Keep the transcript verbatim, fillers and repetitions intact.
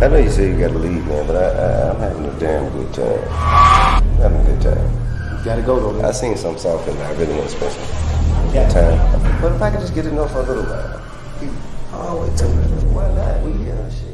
I know you say you gotta leave, man, but I, I, I'm having a damn good time. I'm having a good time. You gotta go, though. I seen some South Philly. I really want to spend some yeah. time. But if I could just get enough for a little while, always tell me, why not? We here and shit.